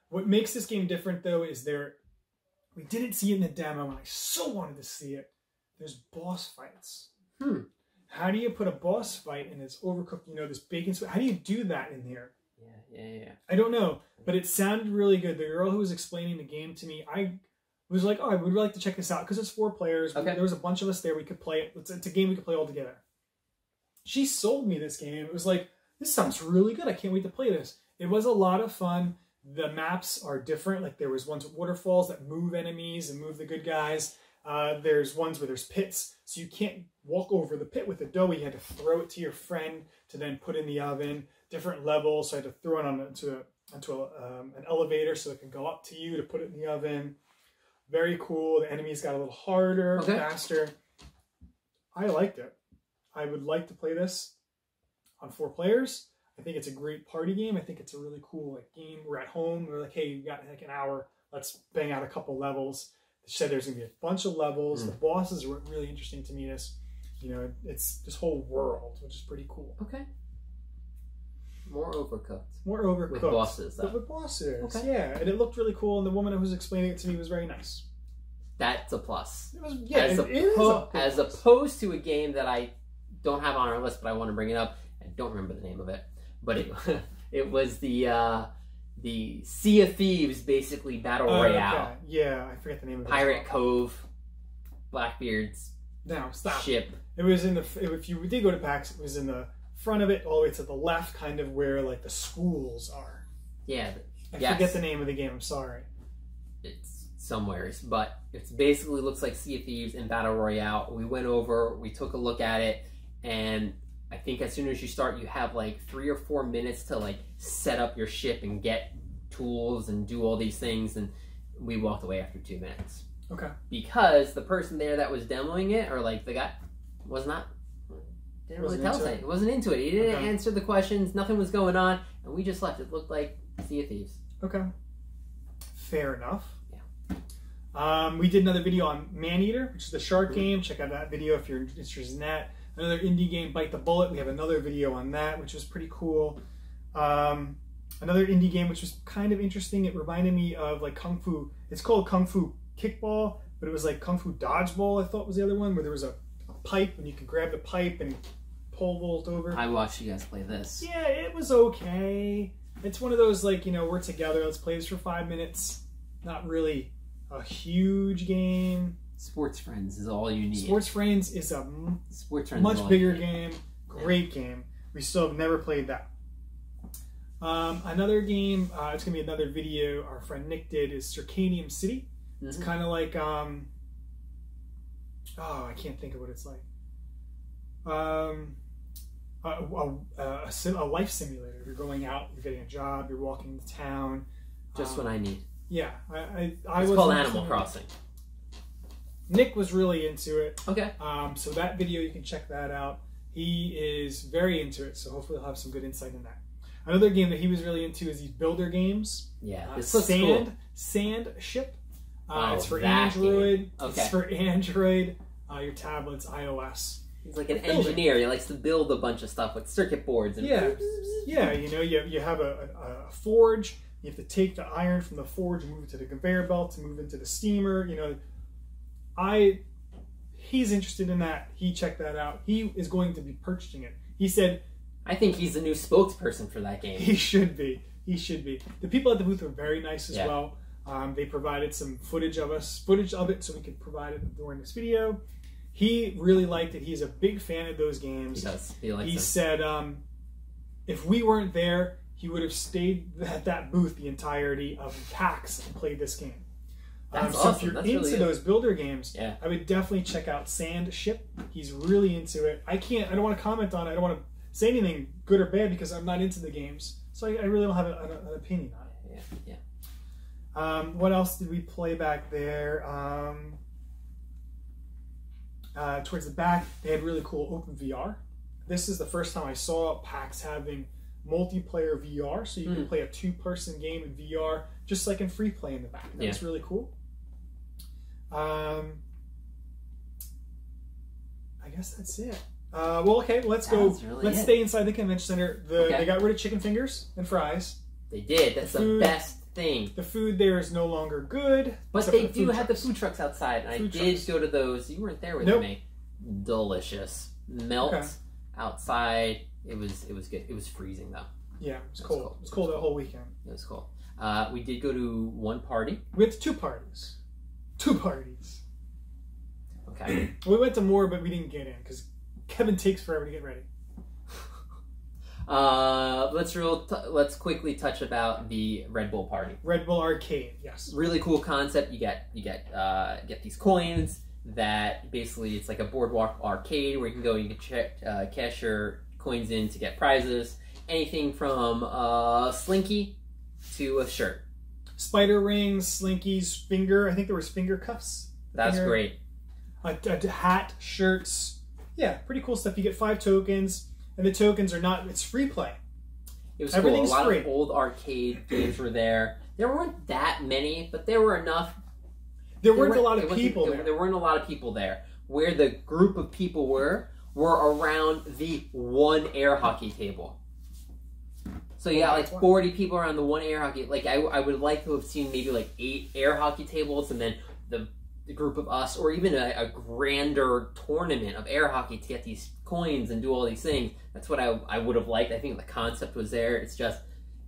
What makes this game different, though, is there... We didn't see it in the demo, and I so wanted to see it. There's boss fights. Hmm. How do you put a boss fight in this Overcooked, you know, this bacon... How do you do that in here? Yeah, yeah, yeah. I don't know, but it sounded really good. The girl who was explaining the game to me, I... was like, oh, I would really like to check this out because it's four players. Okay. There was a bunch of us there. We could play it. It's, it's a game we could play all together. She sold me this game. It was like, this sounds really good. I can't wait to play this. It was a lot of fun. The maps are different. Like there was ones with waterfalls that move enemies and move the good guys. Uh, there's ones where there's pits. So you can't walk over the pit with a dough. You had to throw it to your friend to then put in the oven. Different levels. So I had to throw it on, into, a, into a, um, an elevator so it can go up to you to put it in the oven. Very cool. The enemies got a little harder, okay. faster. I liked it. I would like to play this on four players. I think it's a great party game. I think it's a really cool like, game. We're at home. We're like, hey, you got like an hour. Let's bang out a couple levels. They said there's going to be a bunch of levels. Mm. The bosses were really interesting to me. This, you know, it's this whole world, which is pretty cool. Okay. More Overcooked. More Overcooked. With bosses, though. But with bosses, okay. Yeah. And it looked really cool, and the woman who was explaining it to me was very nice. That's a plus. It was, yeah, as, it a is a as opposed to a game that I don't have on our list, but I want to bring it up. I don't remember the name of it, but it it was the uh, the Sea of Thieves, basically battle uh, royale. Okay. Yeah, I forget the name of it. Pirate Cove, Blackbeard's no, stop. ship. It was in the if you did go to PAX, it was in the front of it, all the way to the left, kind of where like the schools are. Yeah, I yes. forget the name of the game. I'm sorry. It's. Somewheres, but it basically looks like Sea of Thieves and Battle Royale. We went over, we took a look at it, and I think as soon as you start, you have like three or four minutes to like set up your ship and get tools and do all these things, and we walked away after two minutes. Okay. Because the person there that was demoing it, or like the guy, was not, didn't really tell us anything. He wasn't into it. He didn't okay. answer the questions, nothing was going on, and we just left. It looked like Sea of Thieves. Okay. Fair enough. Um, we did another video on Maneater, which is the shark game. Check out that video if you're interested in that. Another indie game, Bite the Bullet. We have another video on that, which was pretty cool. Um, another indie game, which was kind of interesting. It reminded me of like Kung Fu. It's called Kung Fu Kickball, but it was like Kung Fu Dodgeball, I thought was the other one, where there was a, a pipe and you could grab the pipe and pole vault over. I watched you guys play this. Yeah, it was okay. It's one of those like, you know, we're together, let's play this for five minutes. Not really a huge game. Sports Friends is all you need. Sports Friends is a Sports Friends much bigger game. Great yeah. game. We still have never played that. Um, another game, uh, it's going to be another video our friend Nick did, is Circadium City. Mm-hmm. It's kind of like, um, oh, I can't think of what it's like. Um, a, a, a, a life simulator. You're going out, you're getting a job, you're walking the town. Just um, what I need. Yeah, I, I, I was called Animal Crossing. Nick was really into it. Okay. Um, so that video, you can check that out. He is very into it, so hopefully he'll have some good insight in that. Another game that he was really into is these builder games. Yeah, uh, this looks Sand, cool. Sand Ship. Uh, oh, it's for Android. Okay. It's for Android, uh, your tablets, iOS. He's like an engineer. He likes to build a bunch of stuff with circuit boards. And yeah, yeah. You know, you you have a, a, a forge. You have to take the iron from the forge and move it to the conveyor belt to move into the steamer. You know, I, he's interested in that. He checked that out. He is going to be purchasing it. He said, I think he's the new spokesperson for that game. He should be. He should be. The people at the booth were very nice as yeah. well. Um, they provided some footage of us, footage of it, so we could provide it during this video. He really liked it. He's a big fan of those games. He does. He likes He them. said, um, if we weren't there, he would have stayed at that booth the entirety of PAX and played this game. That's um, so awesome. If you're That's into really those builder games, yeah. I would definitely check out Sand Ship. He's really into it. I can't, I don't want to comment on it. I don't want to say anything good or bad because I'm not into the games. So I, I really don't have a, an, an opinion on it. Yeah, yeah. Um, what else did we play back there? Um, uh, towards the back, they had really cool Open V R. This is the first time I saw PAX having multiplayer V R, so you can mm. play a two-person game in V R, just like in free play in the back. That's yeah. really cool. Um, I guess that's it. Uh, well, okay, let's that go. Really let's it. stay inside the convention center. The, okay. They got rid of chicken fingers and fries. They did. That's the, food, the best thing. The food there is no longer good. But they the do have trucks. the food trucks outside, and food I did trucks. go to those. You weren't there with nope. me. Delicious. Melt okay. outside. It was it was good. It was freezing though. Yeah, it was, it was cold. cold. It was cold, it was cold that whole weekend. It was cold. Uh, we did go to one party. We went to two parties. Two parties. Okay. We went to more, but we didn't get in because Kevin takes forever to get ready. uh, let's real t let's quickly touch about the Red Bull party. Red Bull Arcade. Yes. Really cool concept. You get you get uh, get these coins that basically it's like a boardwalk arcade where you can go and you can check uh, cash your coins in to get prizes, anything from uh, slinky to a shirt. Spider rings, slinkies, finger, I think there was finger cuffs. That's finger, great. A, a hat, shirts. Yeah, pretty cool stuff. You get five tokens, and the tokens are not, it's free play. It was cool. A lot free. of old arcade games were there. There weren't that many, but there were enough. There weren't a lot of people there. There weren't a lot of people there. Where the group of people were, were around the one air hockey table. So yeah, like forty people around the one air hockey. Like I, I would like to have seen maybe like eight air hockey tables, and then the, the group of us, or even a, a grander tournament of air hockey to get these coins and do all these things. That's what I, I would have liked. I think the concept was there. It's just,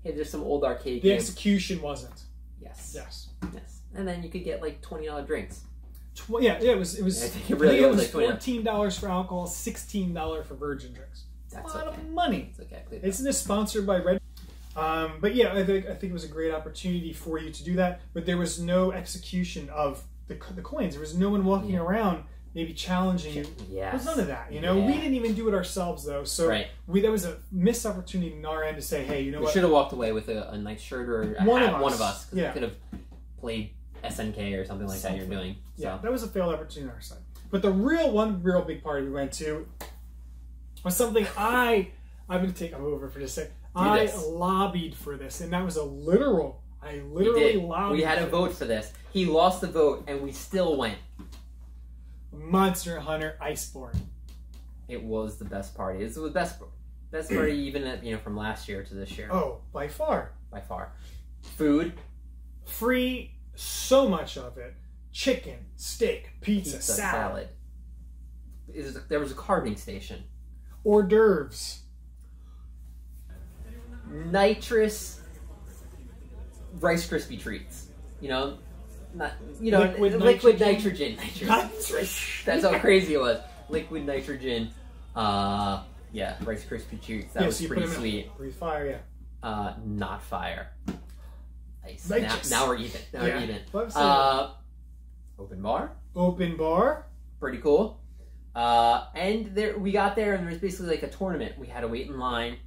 hey, there's some old arcade. The games. Execution wasn't. Yes. Yes. Yes. And then you could get like twenty dollar drinks. Tw yeah, yeah, it was. It was. I think it really I think was, it was like fourteen dollars for alcohol, sixteen dollars for virgin drinks. That's a lot okay. of money. It's okay. Isn't this sponsored by Red? Um, but yeah, I think I think it was a great opportunity for you to do that. But there was no execution of the the coins. There was no one walking yeah. around maybe challenging you. Yes. There's none of that. You know, yeah. we didn't even do it ourselves though. So right. we that was a missed opportunity on our end to say, hey, you know we what? We should have walked away with a, a nice shirt or a one, hat, of one of us. Yeah. We could have played S N K or something like something. that. You're doing. So. Yeah, that was a failed opportunity on our side. But the real one, real big party we went to. Was something I, I'm going to take over for just a second. I lobbied for this, and that was a literal. I literally lobbied. We had a vote for this. He lost the vote, and we still went. Monster Hunter Iceborne. It was the best party. It was the best, best party even at, you know from last year to this year. Oh, by far, by far. Food, free, so much of it. Chicken, steak, pizza, pizza salad. salad. There was a carving station. Hors d'oeuvres, nitrous Rice Krispie treats. You know, not you know liquid, liquid nitrogen. nitrogen. Nitrous. That's how crazy it was. Liquid nitrogen. Uh, yeah, Rice Krispie treats. That yeah, was so pretty sweet. Breathe fire, yeah. Uh, not fire. Nice. Now, now we're even. Now yeah. we're even. Uh, open bar. Open bar. Pretty cool. Uh, and there, we got there, and there was basically like a tournament. We had to wait in line.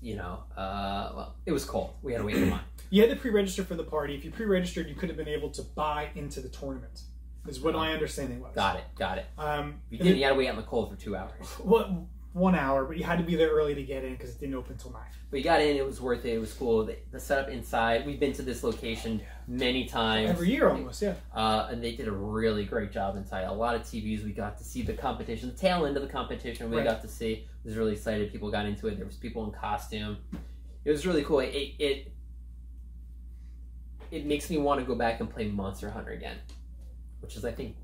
You know, uh, well, it was cold. We had to wait in line. You had to pre-register for the party. If you pre-registered, you could have been able to buy into the tournament, is what my understanding was. Got it, got it. Um, you didn't, you had to wait out in the cold for two hours. Well, one hour, but you had to be there early to get in because it didn't open until nine. But you got in, it was worth it, it was cool. The, the setup inside, we've been to this location yeah. many times. Every year almost, yeah. Uh, and they did a really great job inside. A lot of T Vs, we got to see the competition, the tail end of the competition we right. got to see. I was really excited, people got into it, there was people in costume. It was really cool. It, it, it makes me want to go back and play Monster Hunter again, which is, I think,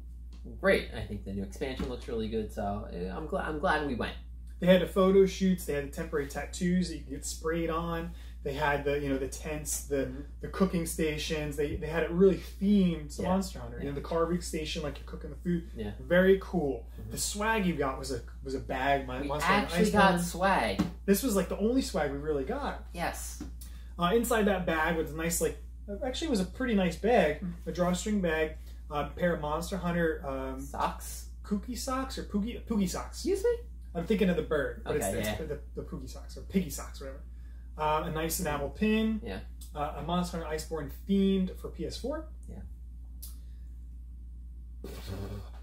great. I think the new expansion looks really good, so I'm, gl I'm glad we went. They had the photo shoots. They had the temporary tattoos that you could get sprayed on. They had the you know the tents, the mm-hmm. the cooking stations. They they had it really themed to yeah. Monster Hunter. Yeah. You know the carving station, like you're cooking the food. Yeah, very cool. Mm-hmm. The swag you got was a was a bag. My we Monster actually got one. swag. This was like the only swag we really got. Yes. Uh, inside that bag was a nice like actually it was a pretty nice bag, mm-hmm. a drawstring bag, a pair of Monster Hunter um, socks, kooky socks or Poogie Poogie socks. Excuse me. I'm thinking of the bird, but okay, it's, yeah. it's the, the Poogie socks or Piggy socks, whatever. Uh, a nice enamel pin. Yeah. Uh, a Monster Hunter Iceborne themed for P S four. Yeah.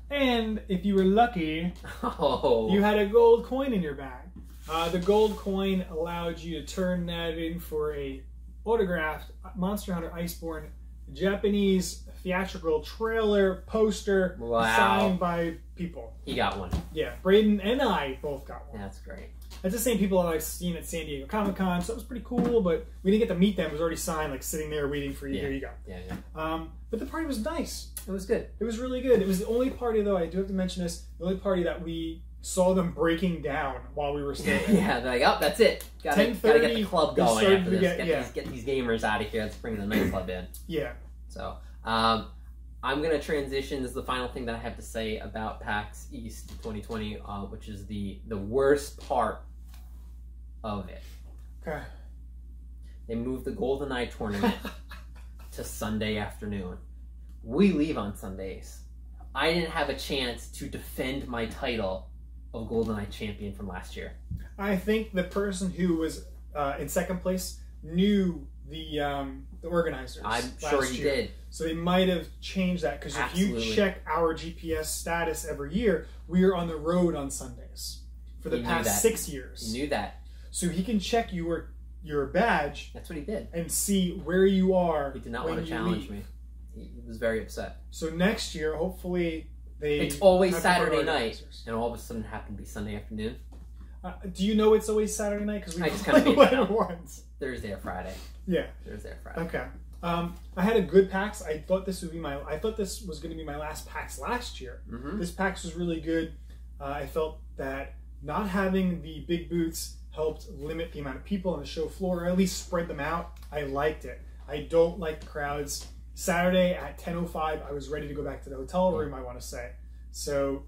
And if you were lucky, oh. you had a gold coin in your bag. Uh, the gold coin allowed you to turn that in for a autographed Monster Hunter Iceborne Japanese theatrical trailer poster wow. signed by people. He got one. Yeah, Braden and I both got one. That's great. That's the same people that I've seen at San Diego Comic Con, so it was pretty cool, but we didn't get to meet them. It was already signed, like sitting there waiting for you. Yeah. Here you go. Yeah, yeah. Um, but the party was nice. It was good. It was really good. It was the only party, though, I do have to mention this, the only party that we saw them breaking down while we were still there. yeah, they're like, oh, that's it. Gotta, gotta get the club going after this. Get, get, yeah. these, get these gamers out of here. Let's bring the nightclub in. Yeah. So, um, I'm going to transition. This is the final thing that I have to say about PAX East twenty twenty, uh, which is the, the worst part of it. Okay. They moved the GoldenEye tournament to Sunday afternoon. We leave on Sundays. I didn't have a chance to defend my title of GoldenEye champion from last year. I think the person who was uh, in second place knew the um, the organizers. I'm sure he did. So they might have changed that because if you check our G P S status every year, we are on the road on Sundays for the past six years. He knew that. So he can check your your badge. That's what he did. And see where you are. He did not want to challenge me. he was very upset. So next year, hopefully they... It's always Saturday night, and all of a sudden it happened to be Sunday afternoon. Uh, do you know it's always Saturday night? Because we I just kind of went once. Thursday or Friday. Yeah. Thursday or Friday. Okay. Um, I had a good PAX. I thought this would be my. I thought this was going to be my last PAX last year. Mm-hmm. This PAX was really good. Uh, I felt that not having the big booths helped limit the amount of people on the show floor, or at least spread them out. I liked it. I don't like the crowds. Saturday at ten oh five, I was ready to go back to the hotel room. I want to say so.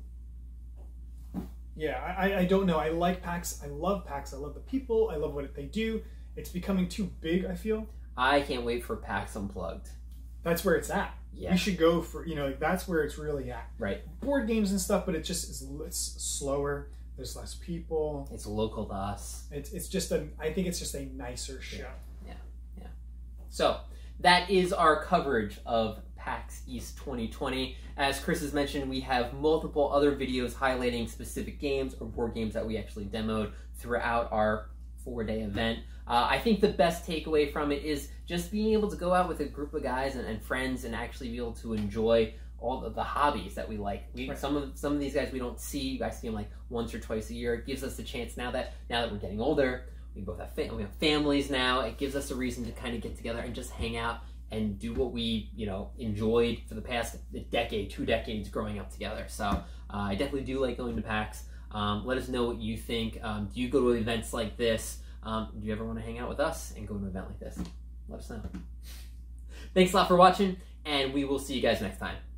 Yeah, I, I don't know. I like PAX. I love PAX. I love the people. I love what they do. It's becoming too big, I feel. I can't wait for PAX Unplugged. That's where it's at. Yeah. We should go for, you know, like, that's where it's really at. Right. Board games and stuff, but it just is it's slower. There's less people. It's local to us. It's, it's just a, I think it's just a nicer show. Yeah. yeah, yeah. So that is our coverage of PAX East twenty twenty. As Chris has mentioned, we have multiple other videos highlighting specific games or board games that we actually demoed throughout our four-day event. Uh, I think the best takeaway from it is just being able to go out with a group of guys and, and friends and actually be able to enjoy all the, the hobbies that we like. We, right. Some of some of these guys we don't see. You guys see them like once or twice a year. It gives us the chance now that now that we're getting older, we both have fam we have families now. It gives us a reason to kind of get together and just hang out and do what we, you know, enjoyed for the past decade, two decades growing up together. So uh, I definitely do like going to PAX. Um, let us know what you think. Um, do you go to events like this? Um, do you ever want to hang out with us and go to an event like this? Let us know. Thanks a lot for watching, and we will see you guys next time.